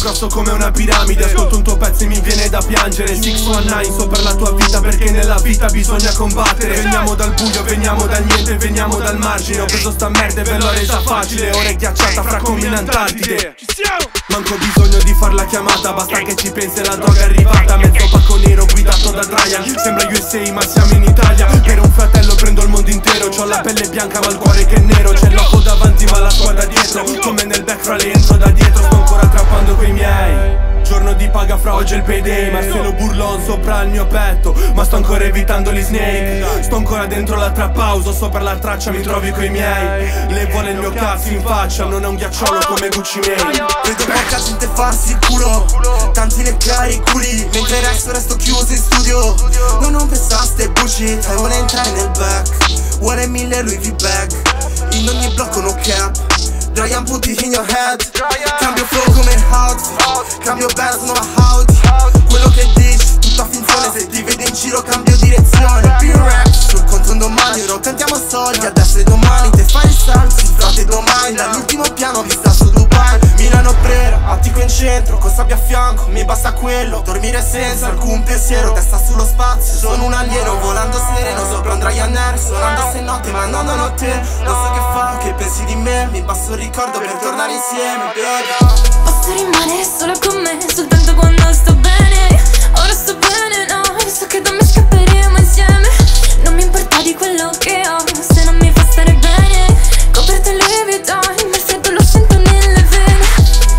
grosso come una piramide. Ascolto un tuo pezzo e mi viene da piangere. 619 sopra la tua vita, perché nella vita bisogna combattere. Veniamo dal buio, veniamo dal niente, veniamo dal margine. Ho preso sta merda e ve l'ho resa facile. Ora è ghiacciata fra come in Antartide. Manco bisogno di far la chiamata, basta che ci pensi, la droga è arrivata. Mezzo pacco nero guidato da Ryan. Sembra USA ma siamo in Italia. Per un fratello prendo il mondo intero. C'ho la pelle bianca ma il cuore che è nero. C'è l'occhio davanti ma la squadra dietro. Come nel backroll entro da dietro. Sto ancora trappando coi miei. Giorno di paga fra oggi è il payday. Marcello Burlon sopra il mio petto, ma sto ancora evitando gli snake. Sto ancora dentro la trap house, sopra la traccia mi trovi coi miei. Le vuole il mio cazzo in faccia, non è un ghiacciolo come Gucci Mane. Vedo poca gente farsi il culo, tanti ne cari culi. Mentre il resto chiuso in studio, non pensaste bullshit. Fai vuole entrare nel back, vuole 1000 lui V-back. In ogni blocco no cap, Dry Ice put it in your head. Cambio flow come outfit, cambio bands, nuova outfit. Quello che dici, tutta finzione, se ti vedo in giro cambio direzione. P-Rap, sul conto un domani, ora cantiamo soldi, adesso e domani. Te fai il salto, si frate domani, dall'ultimo piano vista su Dubai. Milano Prera, Attico in centro, con sabbia a fianco, mi basta quello. Dormire senza alcun pensiero, testa sullo spazio, sono un alieno, volando sereno sopra un Dry Ice. Suonando se notte ma non te, non so che fa, che pensi di me. Mi passo il ricordo per tornare insieme, baby. Posso rimanere solo con me, soltanto quando sto bene. Ora sto bene, no, so che da me scapperemo insieme. Non mi importa di quello che ho, se non mi fa stare bene. Coperto il lievito, il freddo lo sento nelle vene.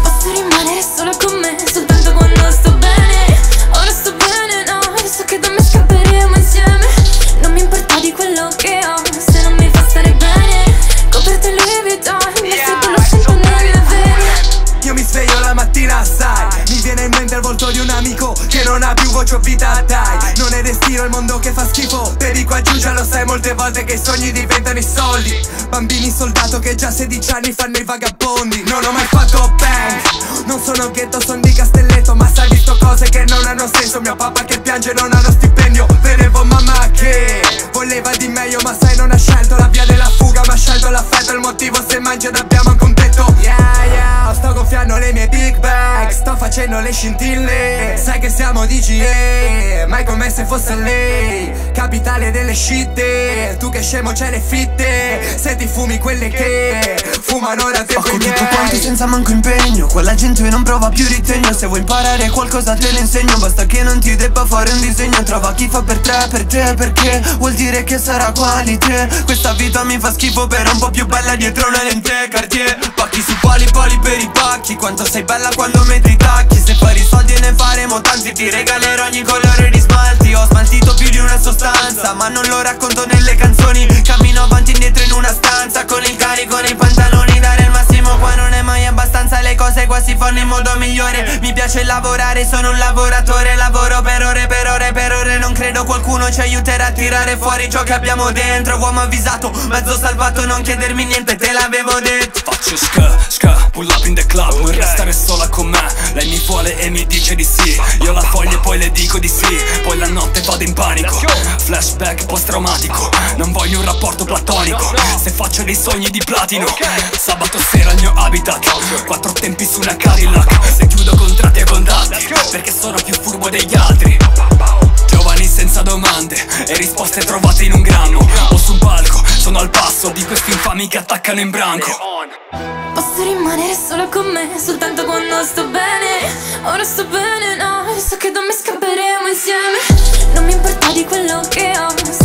Posso rimanere solo con me, soltanto quando sto bene. Ora sto bene, no, so che da me scapperemo insieme. Non mi importa di quello che ho, se non mi fa stare bene. Coperto il lievito, il freddo lo sento nelle vene. Io mi sveglio la mattina, sai, mi viene in mente il volto di un amico che non ha più voce o vita, dai. Non è destino il mondo che fa schifo, te dico a Giugia, lo sai molte volte che i sogni diventano i soldi. Bambini soldato che già a 16 anni fanno i vagabondi. Non ho mai fatto bang, non sono ghetto, son di Castelletto, ma sai visto cose che non hanno senso. Mio papà che piange non ha uno stipendio, vedevo mamma che voleva di meglio, ma sai non ha scelto la via della fuga, ma ha scelto l'affetto, il motivo se mangi ed abbiamo anche un tetto. Yeah, sto gonfiando le mie big bag, sto facendo le scintille. Sai che siamo DGA, ma è come se fosse lei. Capitale delle scitte, tu che scemo c'è le fitte. Se ti fumi quelle che fumano da te. Ho capito quanto senza manco impegno, quella gente non prova più ritegno. Se vuoi imparare qualcosa te lo insegno, basta che non ti debba fare un disegno. Trova chi fa per te, per te, perché vuol dire che sarà qualità. Questa vita mi fa schifo, però un po' più bella dietro una lente Cartier. Pacchi su pali, pali per i pacchi, quanto sei bella quando metti i tacchi. Se fai i soldi ne faremo tanti, ti regalerò ogni colore di smalti. Ho smaltito più di una sostanza, ma non lo racconto nelle canzoni. Cammino avanti e indietro in una stanza, con il carico nei pantaloni. Dare il massimo qua non è mai abbastanza, le cose qua si fanno in modo migliore. Mi piace lavorare, sono un lavoratore. Lavoro per ore, per ore, per ore. Non credo qualcuno ci aiuterà a tirare fuori ciò che abbiamo dentro. Uomo avvisato, mezzo salvato, non chiedermi niente, te l'avevo detto. Faccio ska, pull up in the club, vuoi restare sola con me. Lei mi vuole e mi dice di sì, io la foglio e poi le dico di sì. Poi la notte vado in panico, flashback post-traumatico. Non voglio un rapporto platonico, se faccio dei sogni di platino. Sabato sera il mio habitat, 4 tempi su una Cadillac. Se chiudo contratti e contatti, perché sono più furbo degli altri. Giovani senza domande e risposte trovate in un grammo. O su un palco, sono al passo di questi infami che attaccano in branco. Posso rimanere solo con me, soltanto quando sto bene. Ora sto bene, no, so che da me scapperemo insieme. Non mi importa di quello che ho.